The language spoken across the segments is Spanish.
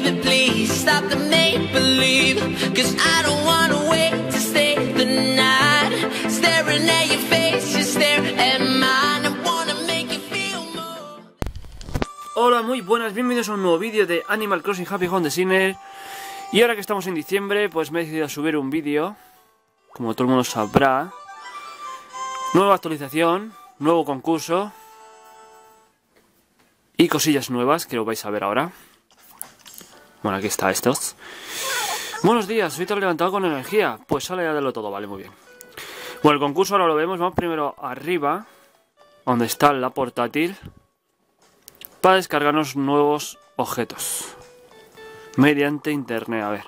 baby, please stop the make-believe, 'cause I don't wanna wait to stay the night, staring at your face, you stare at mine, I wanna make you feel more. Hola, muy buenas, bienvenidos a un nuevo vídeo de Animal Crossing Happy Home Designer. Y ahora que estamos en diciembre, pues me he decidido a subir un vídeo, como todo el mundo sabrá. Nueva actualización, nuevo concurso y cosillas nuevas que lo vais a ver ahora. Bueno, aquí está estos. Buenos días, hoy te he levantado con energía. Pues sale a darlo todo, vale, muy bien. Bueno, el concurso ahora lo vemos, vamos primero arriba, donde está la portátil, para descargarnos nuevos objetos mediante internet, a ver.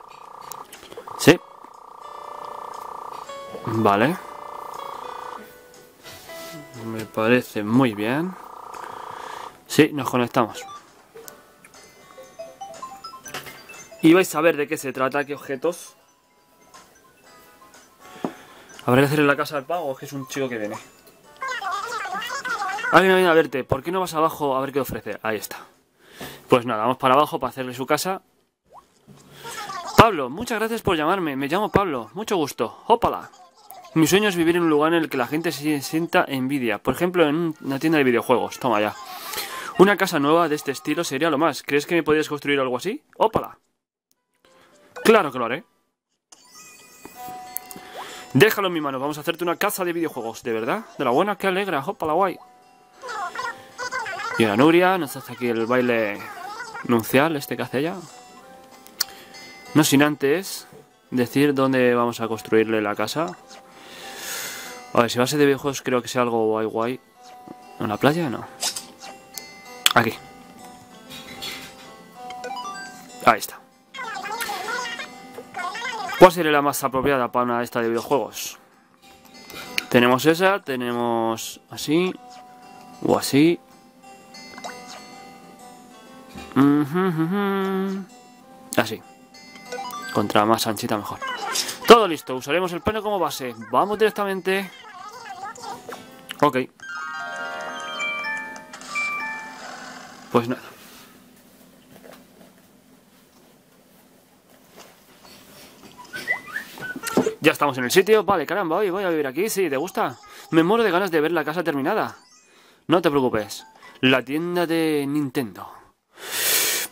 Sí. Vale. Me parece muy bien. Sí, nos conectamos. Y vais a ver de qué se trata, qué objetos. Habrá que hacerle la casa al pago, es que es un chico que viene. Alguien viene a verte, ¿por qué no vas abajo a ver qué ofrece? Ahí está. Pues nada, vamos para abajo para hacerle su casa. Pablo, muchas gracias por llamarme, me llamo Pablo, mucho gusto, ópala. Mi sueño es vivir en un lugar en el que la gente se sienta envidia, por ejemplo en una tienda de videojuegos, toma ya. Una casa nueva de este estilo sería lo más, ¿crees que me podrías construir algo así? Ópala. Claro que lo haré. Déjalo en mi mano, vamos a hacerte una casa de videojuegos, de verdad, de la buena, que alegra, ópala, guay. Y ahora Nuria, nos hace aquí el baile nuncial este que hace ella. No sin antes decir dónde vamos a construirle la casa. A ver, si va a ser de videojuegos, creo que sea algo guay guay. ¿En la playa? No. Aquí. Ahí está. ¿Cuál sería la más apropiada para una de estas de videojuegos? Tenemos esa, tenemos así o así. Así. Contra más anchita mejor. Todo listo, usaremos el plano como base. Vamos directamente. Ok. Pues nada. Ya estamos en el sitio. Vale, caramba, hoy voy a vivir aquí. Sí, ¿te gusta? Me muero de ganas de ver la casa terminada. No te preocupes. La tienda de Nintendo.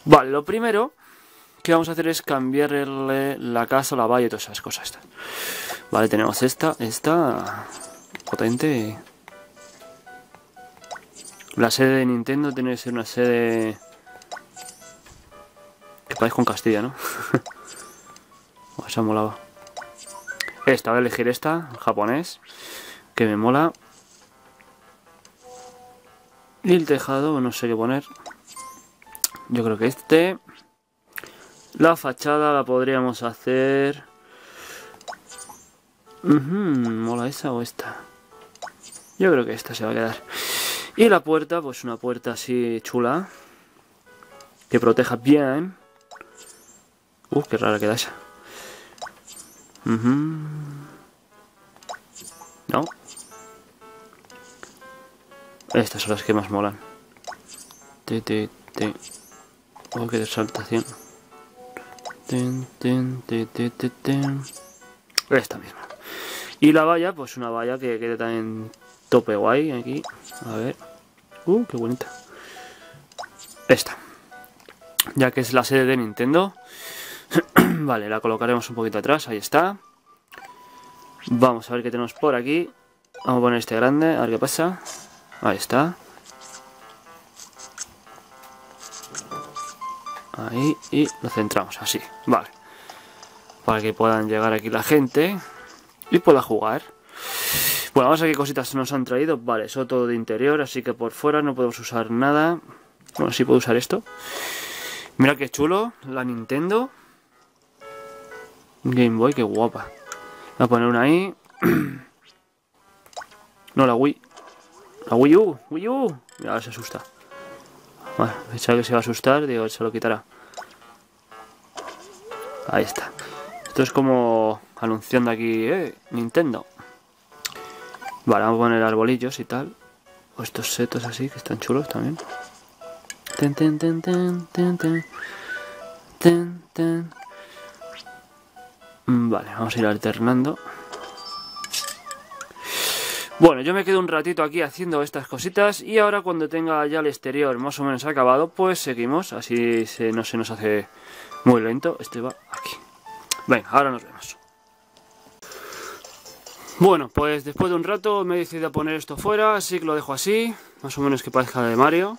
Vale, lo primero que vamos a hacer es cambiarle la casa, la valla y todas esas cosas. Vale, tenemos esta potente. La sede de Nintendo tiene que ser una sede que parezca con Castilla, ¿no? O sea, molaba. Esta, voy a elegir esta, el japonés, que me mola. Y el tejado, no sé qué poner. Yo creo que este. La fachada la podríamos hacer... ¿mola esa o esta? Yo creo que esta se va a quedar. Y la puerta, pues una puerta así chula, que proteja bien. Qué rara queda esa. No. Estas son las que más molan. Qué resaltación. Esta misma. Y la valla, pues una valla que quede también tope guay aquí. A ver. Qué bonita. Esta. Ya que es la sede de Nintendo. Vale, la colocaremos un poquito atrás. Ahí está. Vamos a ver qué tenemos por aquí. Vamos a poner este grande, a ver qué pasa. Ahí está. Ahí, y lo centramos así, vale. Para que puedan llegar aquí la gente y pueda jugar. Bueno, vamos a ver qué cositas nos han traído. Vale, eso todo de interior, así que por fuera no podemos usar nada. Bueno, sí puedo usar esto. Mira qué chulo, la Nintendo Game Boy, qué guapa. Voy a poner una ahí. No, la Wii. La Wii U, Wii U. Mira, ahora se asusta. Bueno, pensaba que se va a asustar, digo, se lo quitará. Ahí está. Esto es como anunciando aquí, Nintendo. Vale, vamos a poner arbolillos y tal. O estos setos así, que están chulos también. Ten, ten. Vale, vamos a ir alternando. Bueno, yo me quedo un ratito aquí haciendo estas cositas y ahora cuando tenga ya el exterior más o menos acabado, pues seguimos, así no se nos hace muy lento. Este va aquí. Venga, ahora nos vemos. Bueno, pues después de un rato me he decidido a poner esto fuera, así que lo dejo así, más o menos que parezca de Mario.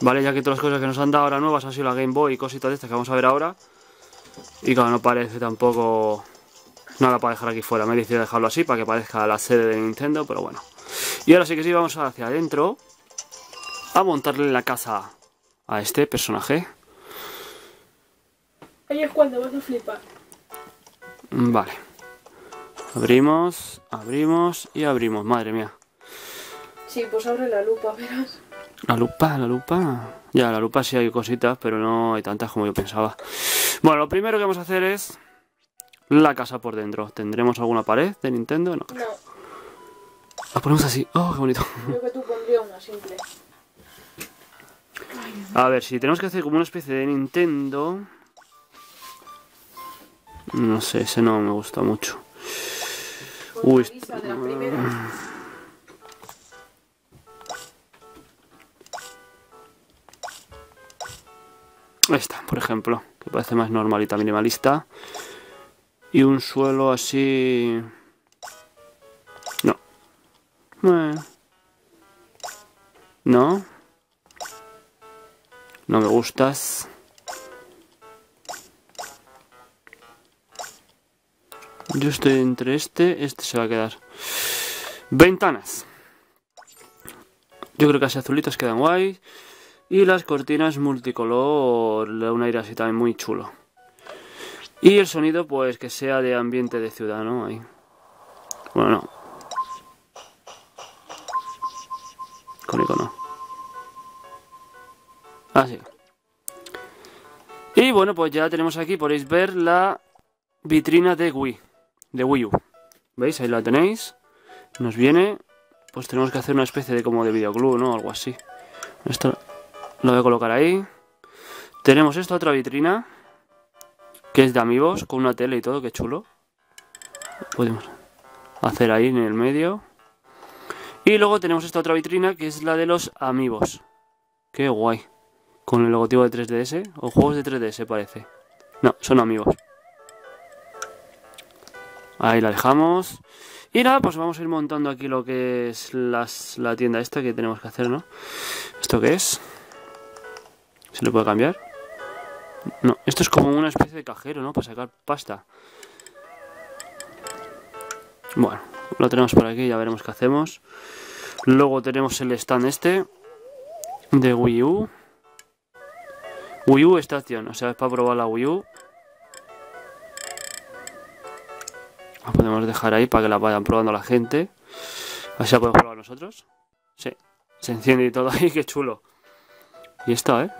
Vale, ya que todas las cosas que nos han dado ahora nuevas han sido la Game Boy y cositas de estas que vamos a ver ahora. Y claro, no parece tampoco nada para dejar aquí fuera, me he decidido dejarlo así para que parezca la sede de Nintendo, pero bueno. Y ahora sí que sí, vamos hacia adentro a montarle la casa a este personaje. Ahí es cuando vas a flipar. Vale. Abrimos, abrimos y abrimos, madre mía. Sí, pues abre la lupa, verás. La lupa, la lupa. Ya, la lupa sí hay cositas, pero no hay tantas como yo pensaba. Bueno, lo primero que vamos a hacer es la casa por dentro. ¿Tendremos alguna pared de Nintendo? No. No. La ponemos así. ¡Oh, qué bonito! Creo que tú pondrías una simple. A ver, si tenemos que hacer como una especie de Nintendo... No sé, ese no me gusta mucho. Uy, de la primera. Esta, por ejemplo, que parece más normalita, minimalista. Y un suelo así... No. No. No me gustas. Yo estoy entre este se va a quedar. Ventanas. Yo creo que las azulitas quedan guay. Y las cortinas multicolor, un aire así también muy chulo. Y el sonido, pues que sea de ambiente de ciudad, ¿no? Ahí. Bueno, no. Con icono. Así. Y bueno, pues ya tenemos aquí, podéis ver la vitrina de Wii. De Wii U. ¿Veis? Ahí la tenéis. Nos viene. Pues tenemos que hacer una especie de como de videoclub, ¿no? Algo así. Esto lo voy a colocar ahí. Tenemos esta otra vitrina, que es de Amiibos, con una tele y todo, que chulo. Podemos hacer ahí en el medio. Y luego tenemos esta otra vitrina, que es la de los Amiibos. Qué guay. Con el logotipo de 3DS, o juegos de 3DS parece. No, son Amiibos. Ahí la dejamos. Y nada, pues vamos a ir montando aquí lo que es la tienda esta que tenemos que hacer, ¿no? ¿Esto qué es? ¿Se le puede cambiar? No, esto es como una especie de cajero, ¿no? Para sacar pasta. Bueno, lo tenemos por aquí, ya veremos qué hacemos. Luego tenemos el stand este de Wii U. Wii U Station, o sea, es para probar la Wii U. La podemos dejar ahí para que la vayan probando la gente. Así la podemos probar nosotros. Sí, se enciende y todo ahí, qué chulo. Y esta, ¿eh?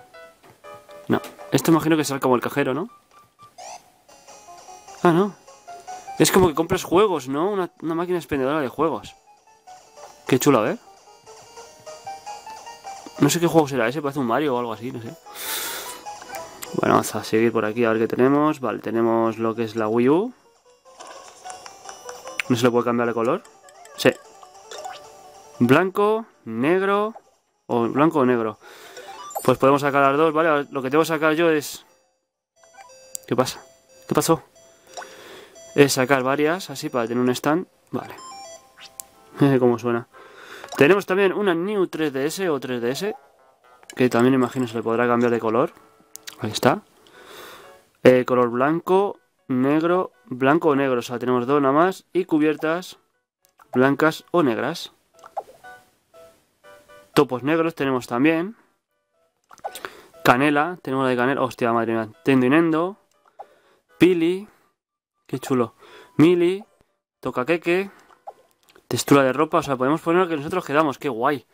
No, esto imagino que será como el cajero, ¿no? Ah, no. Es como que compras juegos, ¿no? Una máquina expendedora de juegos. Qué chulo, a ver. No sé qué juego será ese, parece un Mario o algo así, no sé. Bueno, vamos a seguir por aquí a ver qué tenemos. Vale, tenemos lo que es la Wii U. ¿No se le puede cambiar de color? Sí. Blanco, negro... O blanco o negro. Pues podemos sacar las dos, ¿vale? Lo que tengo que sacar yo es... ¿Qué pasa? ¿Qué pasó? Es sacar varias, así, para tener un stand. Vale. ¿Cómo suena? Tenemos también una New 3DS o 3DS. Que también imagino se le podrá cambiar de color. Ahí está. Color blanco... Negro, blanco o negro, o sea, tenemos dos nada más. Y cubiertas blancas o negras. Topos negros tenemos también. Canela, tenemos la de canela. Hostia, madre mía, Tendinendo. Pili. Qué chulo. Mili. Tocaqueque. Textura de ropa, o sea, podemos poner lo que nosotros queramos. Qué guay.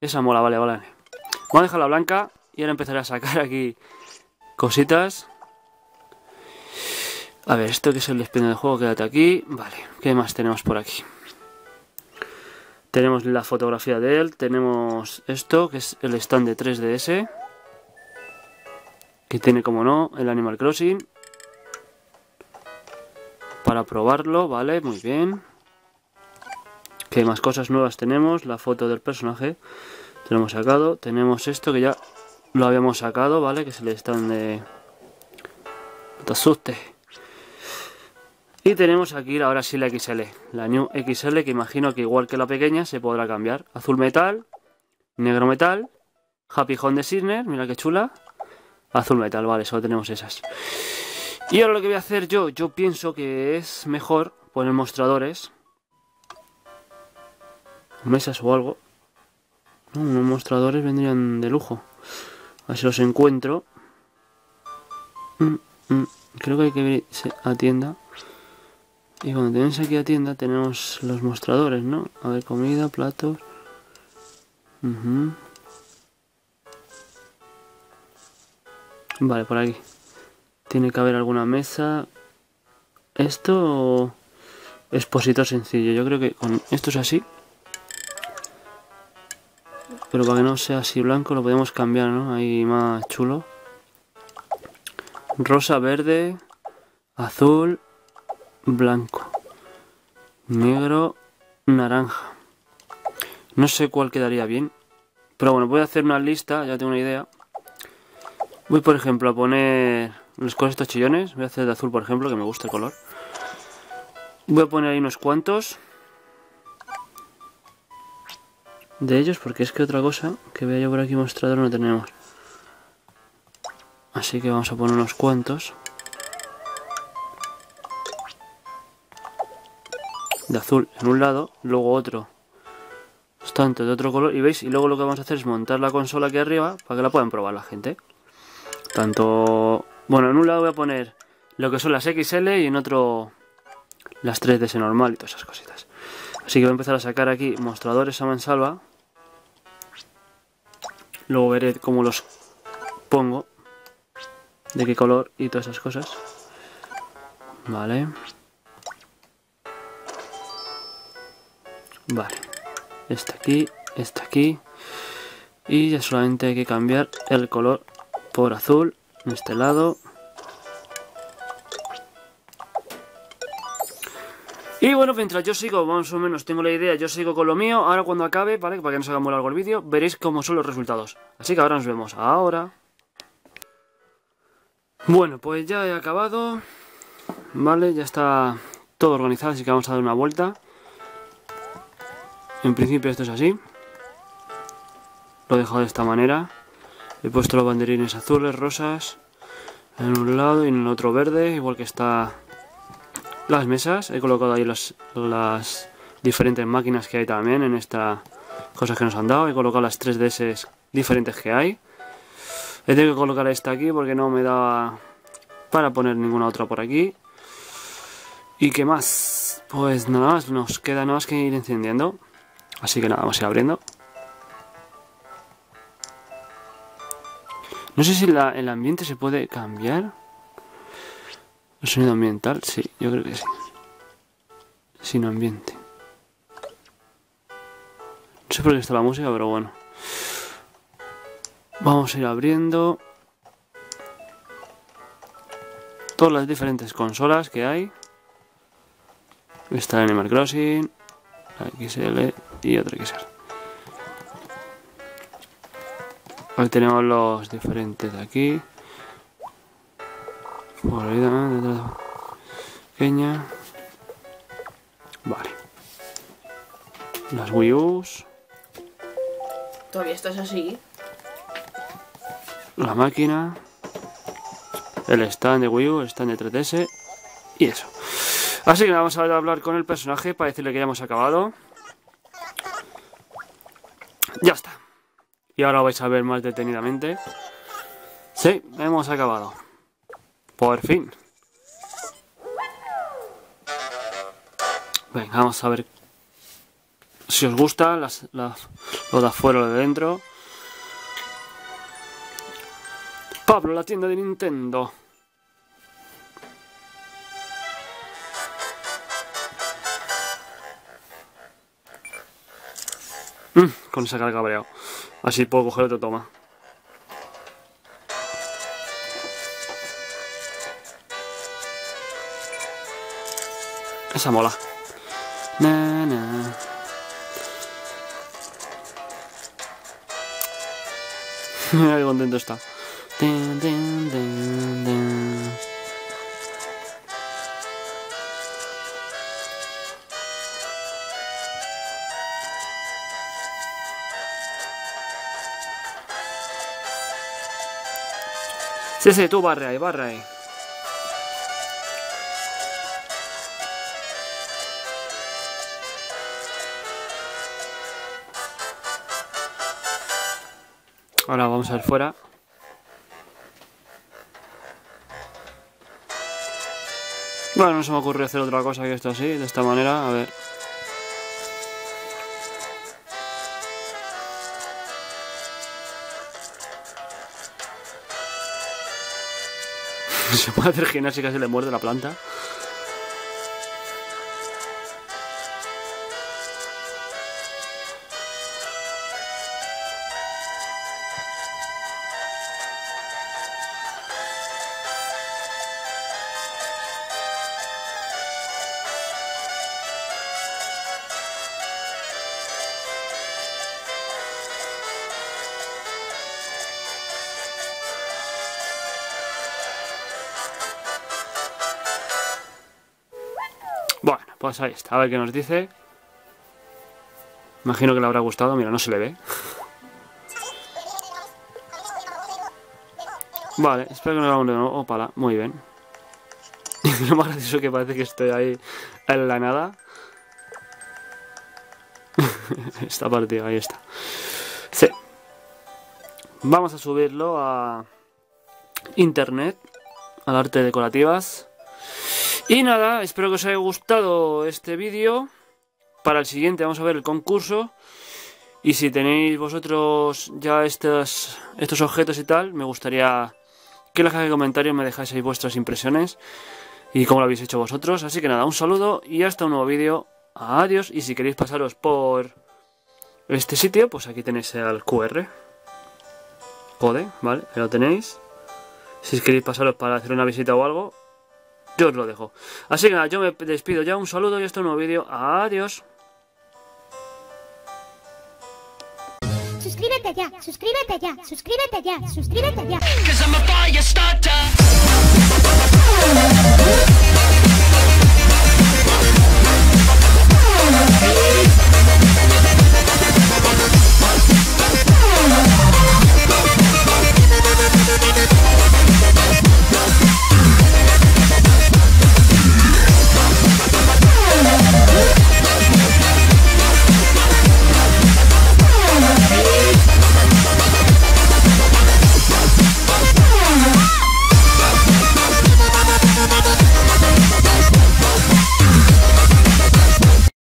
Esa mola, vale, vale. Vamos a dejarla blanca y ahora empezaré a sacar aquí cositas. A ver, esto que es el despliegue del juego, quédate aquí. Vale, ¿qué más tenemos por aquí? Tenemos la fotografía de él, tenemos esto, que es el stand de 3DS. que tiene, como no, el Animal Crossing, para probarlo, vale, muy bien. Que más cosas nuevas tenemos, la foto del personaje, te lo hemos sacado, tenemos esto que ya lo habíamos sacado, vale, que se le están de... No te asustes. Y tenemos aquí ahora sí la XL, la New XL, que imagino que igual que la pequeña se podrá cambiar. Azul metal, negro metal, Happy Home Designer, mira qué chula. Azul metal, vale, solo tenemos esas. Y ahora lo que voy a hacer yo pienso que es mejor poner mostradores. Mesas o algo. No, unos mostradores vendrían de lujo. A ver si los encuentro. Creo que hay que irse a tienda. Y cuando tenemos aquí a tienda tenemos los mostradores, ¿no? A ver, comida, platos. Vale, por aquí. Tiene que haber alguna mesa. Esto es posito sencillo. Yo creo que con esto es así. Pero para que no sea así blanco lo podemos cambiar, ¿no? Ahí más chulo. Rosa, verde, azul, blanco, negro, naranja. No sé cuál quedaría bien. Pero bueno, voy a hacer una lista, ya tengo una idea. Voy, por ejemplo, a poner los con estos chillones. Voy a hacer de azul, por ejemplo, que me gusta el color. Voy a poner ahí unos cuantos de ellos, porque es que otra cosa que vea yo por aquí mostrador no tenemos, así que vamos a poner unos cuantos de azul en un lado, luego otro tanto de otro color, y veis, y luego lo que vamos a hacer es montar la consola aquí arriba para que la puedan probar la gente. Tanto, bueno, en un lado voy a poner lo que son las XL y en otro las 3DS normal y todas esas cositas. Así que voy a empezar a sacar aquí mostradores a mansalva. Luego veré cómo los pongo, de qué color y todas esas cosas. Vale. Vale. Este aquí, este aquí. Y ya solamente hay que cambiar el color por azul en este lado. Y bueno, mientras yo sigo, más o menos tengo la idea, yo sigo con lo mío. Ahora cuando acabe, ¿vale? Para que no se haga muy largo el vídeo, veréis cómo son los resultados. Así que ahora nos vemos. Ahora. Bueno, pues ya he acabado. Vale, ya está todo organizado, así que vamos a dar una vuelta. En principio esto es así. Lo he dejado de esta manera. He puesto los banderines azules, rosas, en un lado y en el otro verde, igual que está... Las mesas, he colocado ahí las diferentes máquinas que hay también en estas cosas que nos han dado. He colocado las 3DS diferentes que hay. He tenido que colocar esta aquí porque no me daba para poner ninguna otra por aquí. ¿Y qué más? Pues nada más, nos queda nada más que ir encendiendo. Así que nada, vamos a ir abriendo. No sé si el ambiente se puede cambiar. ¿El sonido ambiental? Sí, yo creo que sí. Sin ambiente. No sé por qué está la música, pero bueno. Vamos a ir abriendo todas las diferentes consolas que hay. Está Animal Crossing, la XL y otra XL. Ahí tenemos los diferentes de aquí. Por ahí también, pequeña. Vale. Las Wii U. Todavía esto es así. La máquina. El stand de Wii U, el stand de 3DS. Y eso. Así que vamos a hablar con el personaje para decirle que ya hemos acabado. Ya está. Y ahora vais a ver más detenidamente. Sí, hemos acabado. Por fin. Venga, vamos a ver si os gusta lo de afuera o de dentro. Pablo, la tienda de Nintendo. Con sacar el cabreado. Así puedo coger otro toma. Esa mola. Na, na. Mira qué contento está. Ten, ten, ten, ten. Sí, sí, tú barre ahí, barre ahí. Ahora vamos a ver fuera. Bueno, no se me ocurrió hacer otra cosa que esto así, de esta manera, a ver. Se puede hacer gimnástica si le muerde la planta. Pues ahí está, a ver qué nos dice. Imagino que le habrá gustado. Mira, no se le ve. Vale, espero que no haga un nuevo. Opala, muy bien. Lo más gracioso que parece que estoy ahí en la nada. Esta partida, ahí está. Sí. Vamos a subirlo a internet, al arte decorativas. Y nada, espero que os haya gustado este vídeo. Para el siguiente vamos a ver el concurso. Y si tenéis vosotros ya estos objetos y tal, me gustaría que en la caja de comentarios me dejaseis vuestras impresiones y cómo lo habéis hecho vosotros. Así que nada, un saludo y hasta un nuevo vídeo. Adiós. Y si queréis pasaros por este sitio, pues aquí tenéis el QR. Code, ¿vale? Ahí lo tenéis. Si queréis pasaros para hacer una visita o algo, yo os lo dejo. Así que nada, yo me despido ya. Un saludo y hasta un nuevo vídeo. Adiós. Suscríbete ya, suscríbete ya, suscríbete ya, suscríbete ya.